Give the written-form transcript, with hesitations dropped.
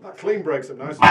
That clean breaks up nicely.